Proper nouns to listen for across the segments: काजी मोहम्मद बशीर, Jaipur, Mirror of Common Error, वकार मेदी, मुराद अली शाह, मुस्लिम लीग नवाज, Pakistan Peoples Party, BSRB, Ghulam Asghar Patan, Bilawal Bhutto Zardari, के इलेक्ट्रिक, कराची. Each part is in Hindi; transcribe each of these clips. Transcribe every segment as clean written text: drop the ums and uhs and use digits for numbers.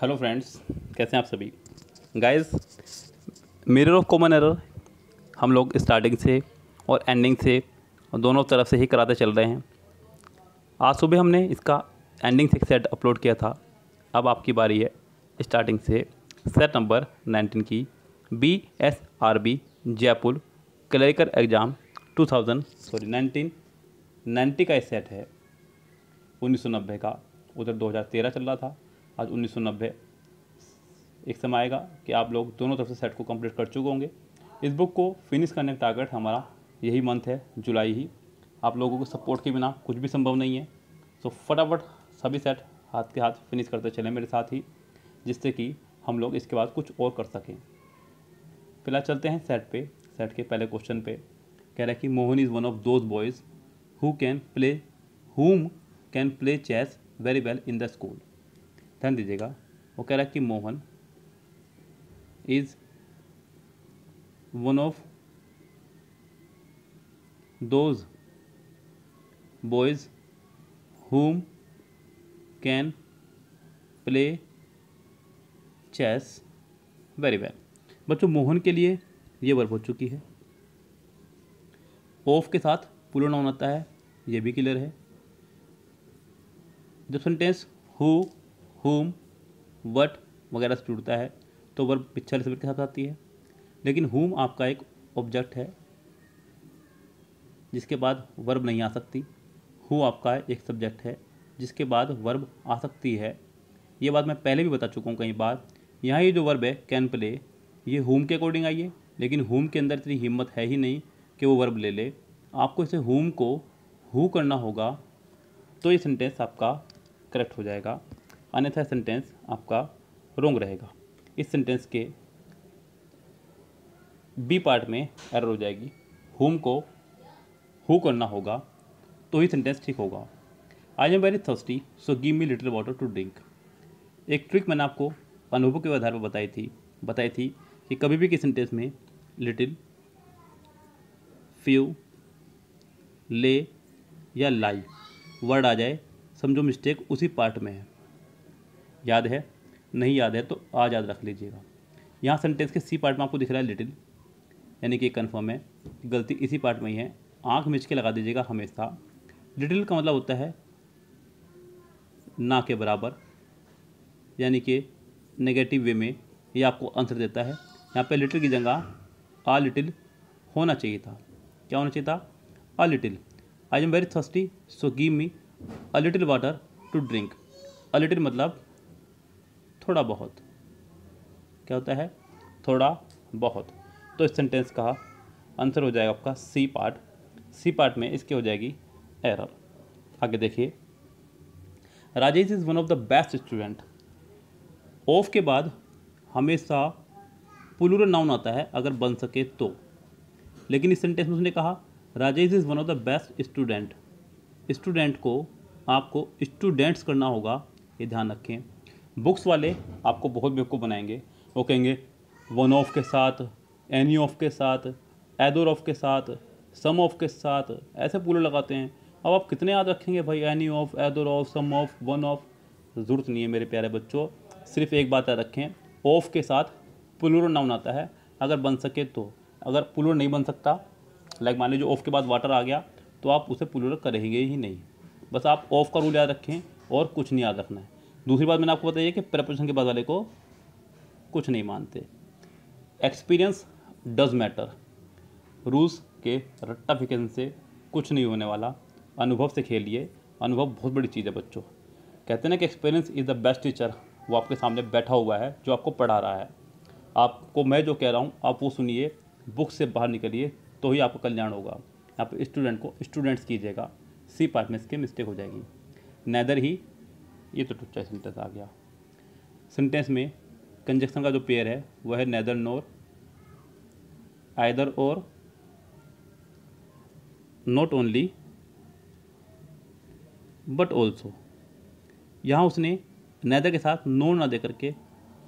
हेलो फ्रेंड्स, कैसे हैं आप सभी guys. Mirror of common error हम लोग स्टार्टिंग से और एंडिंग से और दोनों तरफ से ही कराते चल रहे हैं। आज सुबह हमने इसका एंडिंग से सेट अपलोड किया था। अब आपकी बारी है स्टार्टिंग से सेट नंबर 19 की BSRB जयपुर क्लरिकल एग्ज़ाम 1990 का सेट है। 1990 का उधर 2013 चल रहा था, आज 1990 एक समय आएगा कि आप लोग दोनों तरफ से सेट को कंप्लीट कर चुके होंगे। इस बुक को फिनिश करने का टारगेट हमारा यही मंथ है, जुलाई ही। आप लोगों को सपोर्ट के बिना कुछ भी संभव नहीं है, तो फटाफट सभी सेट हाथ के हाथ फिनिश करते चलें मेरे साथ ही, जिससे कि हम लोग इसके बाद कुछ और कर सकें। फिलहाल चलते हैं सेट पे। सेट के पहले क्वेश्चन पे कह रहा है कि Mohan is one of those boys whom can play chess very well in the school. ध्यान दीजिएगा, वो कह रहा है कि Mohan is one of those boys whom can play chess very well. बच्चों, मोहन के लिए ये वर्ब हो चुकी है। ऑफ के साथ प्रोनाउन आता है, ये भी क्लियर है। जब सेंटेंस हु, हुम, वट वगैरह से जुड़ता है तो वर्ब पिछले शब्द के साथ आती है, लेकिन हुम आपका एक ऑब्जेक्ट है जिसके बाद वर्ब नहीं आ सकती। हु आपका एक सब्जेक्ट है जिसके बाद वर्ब आ सकती है। ये बात मैं पहले भी बता चुका हूँ कई बार। यहाँ ये जो वर्ब है कैन प्ले, ये होम के अकॉर्डिंग आई है, लेकिन होम के अंदर इतनी हिम्मत है ही नहीं कि वो वर्ब ले ले। आपको इसे होम को हु करना होगा, तो ये सेंटेंस आपका करेक्ट हो जाएगा, अन्यथा सेंटेंस आपका रोंग रहेगा। इस सेंटेंस के बी पार्ट में एरर हो जाएगी। होम को हु करना होगा तो ही सेंटेंस ठीक होगा। I am very thirsty so give me little water to drink. एक ट्रिक मैंने आपको अनुभव के आधार पर बताई थी कि कभी भी किस सेंटेंस में लिटिल, फ्यू, ले या लाई वर्ड आ जाए, समझो मिस्टेक उसी पार्ट में है। याद है? नहीं याद है तो आज याद रख लीजिएगा। यहाँ सेंटेंस के सी पार्ट में आपको दिख रहा है लिटिल, यानी कि कन्फर्म है कि गलती इसी पार्ट में ही है। आँख मिच के लगा दीजिएगा हमेशा। लिटिल का मतलब होता है ना के बराबर, यानी कि नेगेटिव वे में ये आपको आंसर देता है। यहाँ पे लिटिल की जगह आ लिटिल होना चाहिए था। क्या होना चाहिए था? A little. I am very thirsty so give me a little water to drink. A little मतलब थोड़ा बहुत। क्या होता है? थोड़ा बहुत। तो इस सेंटेंस का आंसर हो जाएगा आपका सी पार्ट। सी पार्ट में इसकी हो जाएगी एरर। आगे देखिए, Rajesh is one of the best student. Of के बाद हमेशा प्लूरल नाउन आता है अगर बन सके तो, लेकिन इस सेंटेंस में उसने कहा Rajesh is one of the best student. Student को आपको स्टूडेंट्स करना होगा, ये ध्यान रखें। बुक्स वाले आपको बहुत बेवकूफ़ बनाएंगे। वो कहेंगे वन ऑफ के साथ, एनी ऑफ के साथ, एदर ऑफ के साथ, सम ऑफ के साथ ऐसे प्लूरल लगाते हैं। अब आप कितने याद रखेंगे भाई? Any of, either of, some of, one of, ज़रूरत नहीं है मेरे प्यारे बच्चों। सिर्फ एक बात याद रखें, ऑफ के साथ प्लूरल नाउन आता है अगर बन सके तो। अगर प्लूरल नहीं बन सकता, लाइक मान लीजिए ऑफ के बाद वाटर आ गया, तो आप उसे प्लूरल करेंगे ही नहीं। बस आप ऑफ का रूल याद रखें और कुछ नहीं याद रखना है। दूसरी बात मैंने आपको बताई है कि प्रीपोजिशन के बाद वाले को कुछ नहीं मानते। Experience does matter. रूल्स के रट्टा फिकेशन से कुछ नहीं होने वाला, अनुभव से खेलिए। अनुभव बहुत बड़ी चीज़ है बच्चों। कहते हैं ना कि experience is the best teacher. वो आपके सामने बैठा हुआ है जो आपको पढ़ा रहा है। आपको मैं जो कह रहा हूँ आप वो सुनिए, बुक से बाहर निकलिए, तो ही आपका कल्याण होगा। आप स्टूडेंट को स्टूडेंट्स कीजिएगा। सी पार्ट में इसकी मिस्टेक हो जाएगी। नेदर ही, ये तो टुच्चा सेंटेंस आ गया। सेंटेंस में कंजक्शन का जो पेयर है वह है neither nor, either or, not only, but also. यहाँ उसने नेदर के साथ नोर ना दे करके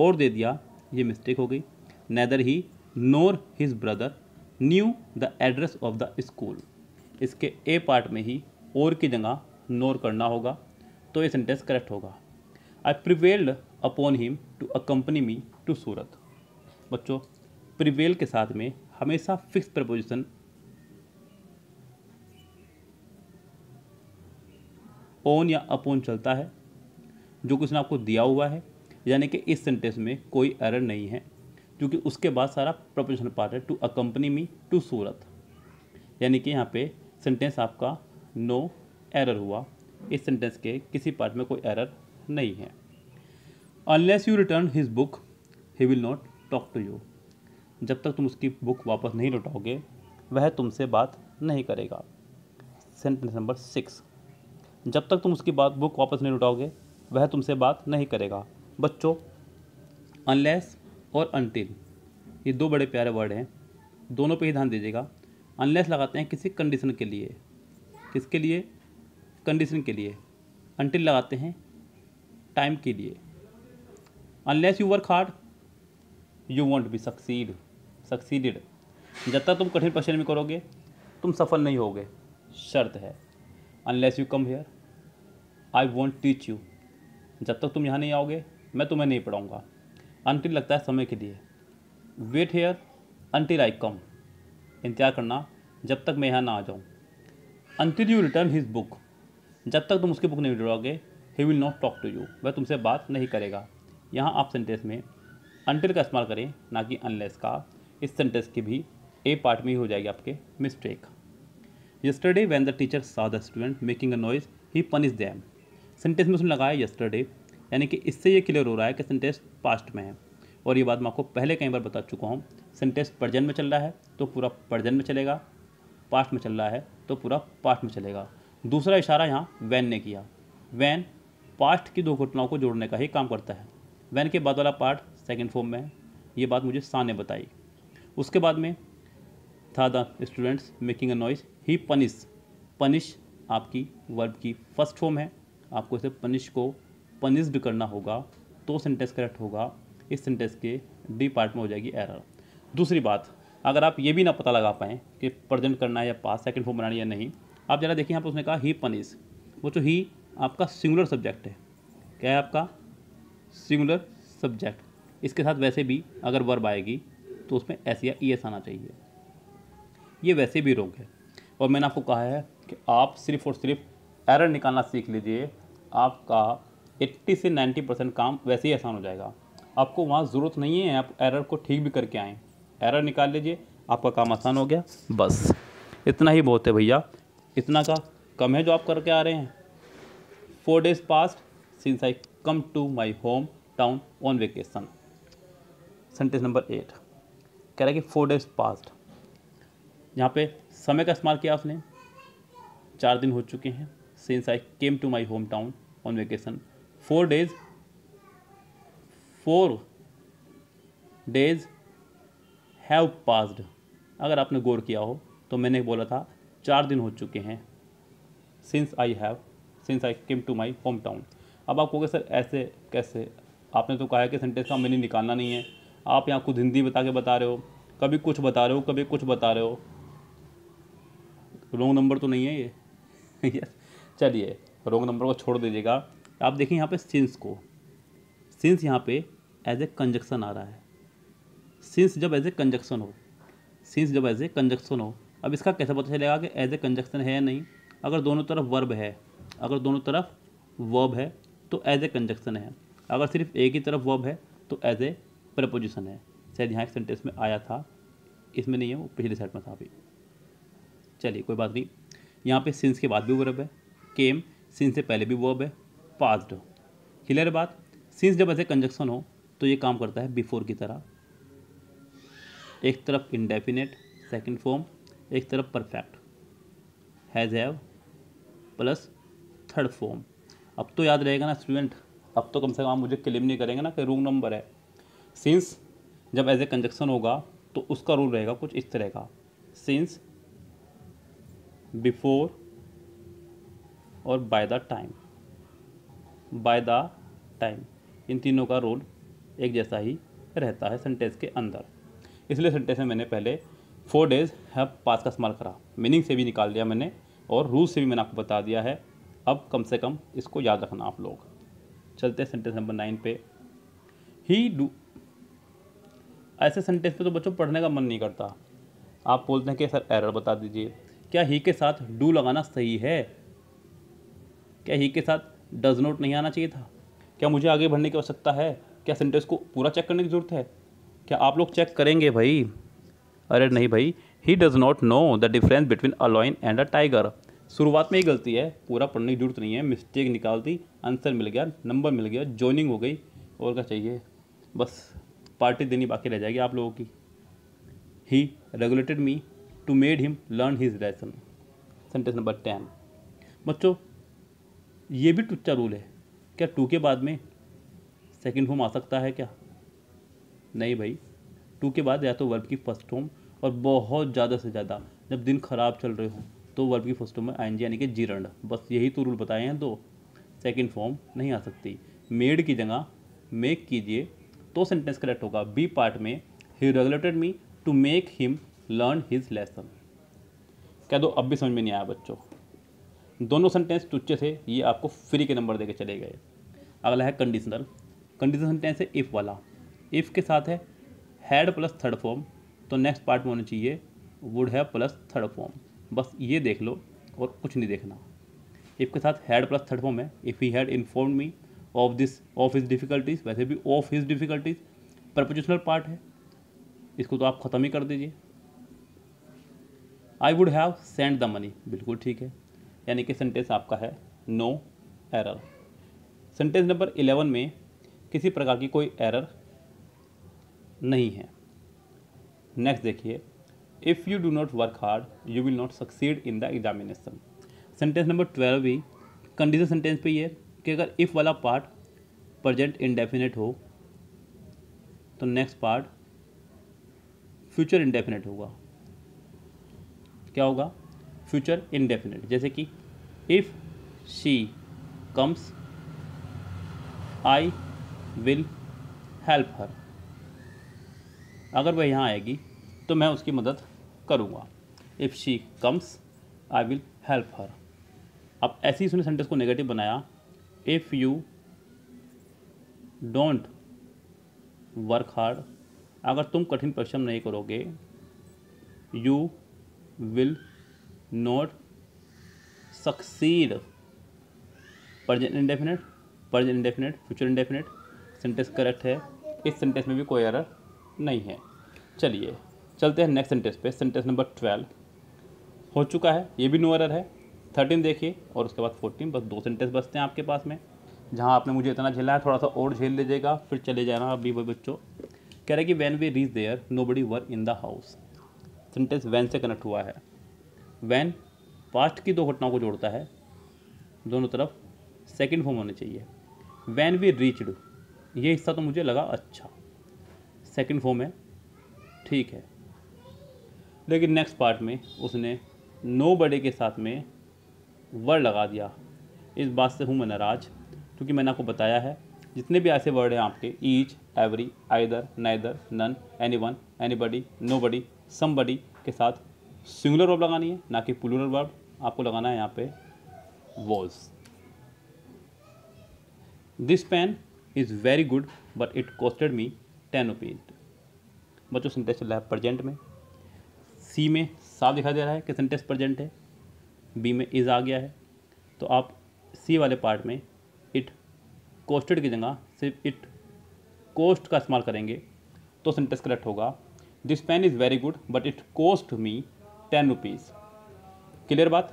और दे दिया, ये मिस्टेक हो गई। Neither he nor his brother knew the address of the school. इसके ए पार्ट में ही और की जगह नोर करना होगा, तो ये सेंटेंस करेक्ट होगा। I prevailed upon him to accompany me to Surat. बच्चों प्रिवेल के साथ में हमेशा फिक्स प्रपोजिशन ऑन या अपॉन चलता है जो क्वेश्चन आपको दिया हुआ है, यानी कि इस सेंटेंस में कोई एरर नहीं है क्योंकि उसके बाद सारा प्रपोजिशन पार्ट है to accompany me to Surat, यानी कि यहाँ पे सेंटेंस आपका नो एरर हुआ। इस सेंटेंस के किसी पार्ट में कोई एरर नहीं है। Unless you return his book he will not talk to you, जब तक तुम उसकी बुक वापस नहीं लौटाओगे वह तुमसे बात नहीं करेगा। सेंटेंस नंबर 6, जब तक तुम उसकी बात बुक वापस नहीं लौटाओगे वह तुमसे बात नहीं करेगा। बच्चों अनलेस और अनटिल ये दो बड़े प्यारे वर्ड हैं, दोनों पे ही ध्यान दीजिएगा। अनलेस लगाते हैं किसी कंडीशन के लिए, किसके लिए? कंडीशन के लिए। अनटिल लगाते हैं टाइम के लिए। Unless you work hard you won't be succeeded, जब तक तुम कठिन परिश्रम करोगे तुम सफल नहीं होगे। शर्त है unless you come here I won't teach you, जब तक तुम यहाँ नहीं आओगे मैं तुम्हें नहीं पढ़ाऊँगा। अनटिल लगता है समय के लिए। Wait here until I come, इंतजार करना जब तक मैं यहाँ ना आ जाऊँ। Until you return his book, जब तक तुम उसकी बुक नहीं लौटाओगे he will not talk to you, वह तुमसे बात नहीं करेगा। यहाँ आप सेंटेंस में अनटिल का इस्तेमाल करें ना कि अनलेस का। इस सेंटेंस की भी ए पार्ट में ही हो जाएगी आपके mistake. Yesterday when the teacher saw the student making a noise he punish them, sentence में उसने लगाया यस्टरडे, यानी कि इससे ये क्लियर हो रहा है कि सेंटेंस पास्ट में है। और ये बात मैं आपको पहले कई बार बता चुका हूँ, सेंटेंस प्रेजेंट में चल रहा है तो पूरा प्रेजेंट में चलेगा, पास्ट में चल रहा है तो पूरा पास्ट में चलेगा। दूसरा इशारा यहाँ वैन ने किया। वैन पास्ट की दो घटनाओं को जोड़ने का ही काम करता है। वैन के बाद वाला पार्ट सेकंड फॉर्म में है, ये बात मुझे सा ने बताई। उसके बाद में था the students making a noise he punish, punish आपकी वर्ब की फर्स्ट फॉर्म है, आपको इसे पनिश को पनिश्ड करना होगा तो सेंटेंस करेक्ट होगा। इस सेंटेंस के डी पार्ट में हो जाएगी एरर। दूसरी बात, अगर आप ये भी ना पता लगा पाएँ कि प्रेजेंट करना है या पास्ट सेकंड फॉर्म बनाना है या नहीं, आप ज़रा देखिए यहाँ पर उसने कहा ही पनिश। वो जो ही आपका सिंगुलर सब्जेक्ट है, क्या है आपका? Singular subject. इसके साथ वैसे भी अगर वर्ब आएगी तो उसमें एस या ई एस आना चाहिए, ये वैसे भी रोग है। और मैंने आपको कहा है कि आप सिर्फ और सिर्फ एरर निकालना सीख लीजिए, आपका 80 से 90% काम वैसे ही आसान हो जाएगा। आपको वहाँ ज़रूरत नहीं है आप एरर को ठीक भी करके आएँ, एरर निकाल लीजिए, आपका काम आसान हो गया। बस इतना ही बहुत है भैया, इतना का कम है जो आप करके आ रहे हैं। 4 days past since I come to my home town on vacation. Sentence number 8 कह रहा है कि 4 days पास्ट, यहाँ पे समय का इस्तेमाल किया उसने, 4 दिन हो चुके हैं since I came to my home town on vacation. 4 days have passed, अगर आपने गौर किया हो तो मैंने बोला था 4 दिन हो चुके हैं since I came to my home town. अब आप कहोगे सर ऐसे कैसे, आपने तो कहा है कि सेंटेंस का मैंने निकालना नहीं है, आप यहाँ कुछ हिंदी बता के बता रहे हो, कभी कुछ बता रहे हो, कभी कुछ बता रहे हो, रॉन्ग नंबर तो नहीं है ये? यस, चलिए रॉन्ग नंबर को छोड़ दीजिएगा। आप देखिए यहाँ पे सिंस को, सिंस यहाँ पे एज ए कंजक्शन आ रहा है। सिंस जब एज ए कंजक्शन हो अब इसका कैसे पता चलेगा कि एज ए कंजक्शन है या नहीं? अगर दोनों तरफ वर्ब है, अगर दोनों तरफ वर्ब है तो एज ए कंजक्शन है, अगर सिर्फ एक ही तरफ वर्ब है तो एज ए प्रपोजिशन है। शायद यहाँ एक सेंटेंस में आया था, इसमें नहीं है, वो पिछले सेट में था अभी। चलिए कोई बात नहीं, यहाँ पे सिंस के बाद भी वर्ब है, केम सिंस से पहले भी वर्ब है, पास्ट। क्लियर बात। सिंस जब एज ए कंजक्शन हो तो ये काम करता है बिफोर की तरह, एक तरफ इंडेफिनेट सेकेंड फॉर्म, एक तरफ perfect has have plus third form. अब तो याद रहेगा ना स्टूडेंट, अब तो कम से कम मुझे क्लेम नहीं करेंगे ना कि रूल नंबर है। सिंस जब एज ए कंजक्शन होगा तो उसका रूल रहेगा कुछ इस तरह का, सिंस बिफोर और बाय द टाइम, इन तीनों का रूल एक जैसा ही रहता है सेंटेंस के अंदर। इसलिए सेंटेंस में मैंने पहले 4 days है पास्ट का इस्तेमाल करा, मीनिंग से भी निकाल दिया मैंने और रूल से भी मैंने आपको बता दिया है। अब कम से कम इसको याद रखना आप लोग। चलते हैं सेंटेंस नंबर 9 पे। ही डू, ऐसे सेंटेंस पे तो बच्चों पढ़ने का मन नहीं करता। आप बोलते हैं कि सर एरर बता दीजिए, क्या ही के साथ डू लगाना सही है? क्या ही के साथ डज नॉट नहीं आना चाहिए था? क्या मुझे आगे बढ़ने की आवश्यकता है? क्या सेंटेंस को पूरा चेक करने की ज़रूरत है? क्या आप लोग चेक करेंगे भाई? अरे नहीं भाई, he does not know the difference between a lion and a tiger. शुरुआत में ही गलती है, पूरा पढ़ने की जरूरत नहीं है, मिस्टेक निकाल दी, आंसर मिल गया, नंबर मिल गया, जॉइनिंग हो गई, और क्या चाहिए? बस पार्टी देनी बाकी रह जाएगी आप लोगों की। He regulated me to made him learn his lesson, sentence number 10। बच्चों ये भी टुच्चा रूल है, क्या टू के बाद में सेकेंड फॉर्म आ सकता है क्या? नहीं भाई, टू के बाद या तो वर्ब की फर्स्ट फॉर्म, और बहुत ज़्यादा से ज़्यादा जब दिन खराब चल रहे हो तो वर्ब की फर्स्ट फॉर्म में आईएनजी यानी कि जीरण, बस यही तो रूल बताए हैं। तो सेकंड फॉर्म नहीं आ सकती। मेड की जगह मेक कीजिए तो सेंटेंस करेक्ट होगा। बी पार्ट में he regulated me to make him learn his lesson. क्या दो अब भी समझ में नहीं आया बच्चों? दोनों सेंटेंस टुच्चे थे, ये आपको फ्री के नंबर देके चले गए। अगला है कंडीशनल। कंडीशनल सेंटेंस है इफ़ वाला, इफ़ के साथ है हैड प्लस थर्ड फॉर्म, तो नेक्स्ट पार्ट में होना चाहिए would have plus third form. बस ये देख लो और कुछ नहीं देखना। इफ़ के साथ हैड प्लस थर्ड फॉर्म है, if he had informed me of this of his difficulties, वैसे भी of his difficulties prepositional part है, इसको तो आप ख़त्म ही कर दीजिए। I would have send the money, बिल्कुल ठीक है, यानी कि सेंटेंस आपका है नो एरर। सेंटेंस नंबर 11 में किसी प्रकार की कोई एरर नहीं है। नेक्स्ट देखिए, if you do not work hard you will not succeed in the examination. Sentence number 12 भी कंडीशन सेंटेंस पे ये है कि अगर इफ़ वाला पार्ट प्रजेंट इंडेफिनेट हो तो नेक्स्ट पार्ट फ्यूचर इंडेफिनेट होगा। क्या होगा? फ्यूचर इंडेफिनेट, जैसे कि if she comes I will help her, अगर वह यहाँ आएगी तो मैं उसकी मदद करूँगा। If she comes I will help her. अब ऐसे ही उसने सेंटेंस को नेगेटिव बनाया, if you don't work hard, अगर तुम कठिन परिश्रम नहीं करोगे you will not succeed. Present indefinite future indefinite, sentence correct है। इस सेंटेंस में भी कोई एरर नहीं है। चलिए चलते हैं नेक्स्ट सेंटेंस पे। सेंटेंस नंबर 12 हो चुका है, ये भी नो एरर है। 13 देखिए और उसके बाद 14, बस दो सेंटेंस बचते हैं आपके पास में। जहाँ आपने मुझे इतना झेला है, थोड़ा सा और झेल लीजिएगा फिर चले जाना। अभी वो बच्चों कह रहे कि when we reach there nobody were in the house. Sentence when से कनेक्ट हुआ है। वैन पास्ट की दो घटनाओं को जोड़ता है, दोनों तरफ सेकेंड फॉर्म होने चाहिए। वैन वी रीचड, ये हिस्सा तो मुझे लगा अच्छा सेकेंड फॉर्म है, ठीक है, लेकिन नेक्स्ट पार्ट में उसने नोबडी के साथ में वर्ड लगा दिया। इस बात से हूँ मैं नाराज़, क्योंकि मैंने आपको बताया है जितने भी ऐसे वर्ड हैं आपके, each, every, either, neither, none, anyone, anybody, nobody, somebody के साथ सिंगुलर वर्ब लगानी है, ना कि प्लूरल वर्ब। आपको लगाना है यहाँ पे was. This pen is very good but it costed me 10 rupees. बच्चों सेंटेंस चल रहा है प्रजेंट में। सी में साफ दिखाई दे रहा है कि सेंटेंस प्रजेंट है, बी में इज़ आ गया है, तो आप सी वाले पार्ट में इट कोस्टेड की जगह सिर्फ इट कोस्ट का इस्तेमाल करेंगे तो सेंटेंस करेक्ट होगा। This pen is very good but it cost me 10 rupees. Clear बात?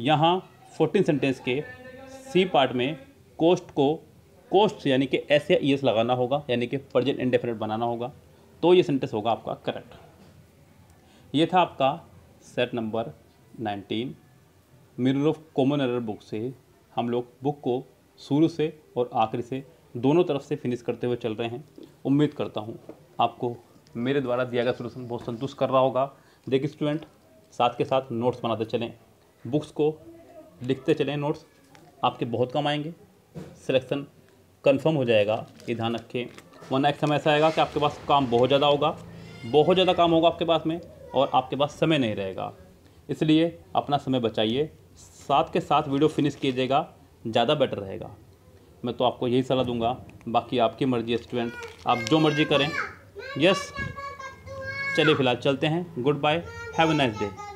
यहाँ 14 सेंटेंस के सी पार्ट में कोस्ट को कोस्ट यानी कि एस या ई एस लगाना होगा, यानी कि प्रेजेंट इंडेफिनेट बनाना होगा, तो ये सेंटेंस होगा आपका करेक्ट। ये था आपका set number 19 mirror of common error book से। हम लोग बुक को शुरू से और आखिरी से दोनों तरफ से फिनिश करते हुए चल रहे हैं। उम्मीद करता हूँ आपको मेरे द्वारा दिया गया सोल्यूशन बहुत संतुष्ट कर रहा होगा। देखिए स्टूडेंट, साथ के साथ नोट्स बनाते चलें, बुक्स को लिखते चलें, नोट्स आपके बहुत काम आएंगे, सिलेक्शन कंफर्म हो जाएगा, ये ध्यान रखें। वरना एक समय ऐसा आएगा कि आपके पास काम बहुत ज़्यादा होगा, बहुत ज़्यादा काम होगा आपके पास में, और आपके पास समय नहीं रहेगा। इसलिए अपना समय बचाइए, साथ के साथ वीडियो फिनिश कीजिएगा, ज़्यादा बेटर रहेगा। मैं तो आपको यही सलाह दूंगा बाकी आपकी मर्ज़ी है स्टूडेंट, आप जो मर्ज़ी करें। यस, चलिए फिलहाल चलते हैं। Goodbye, have a nice day.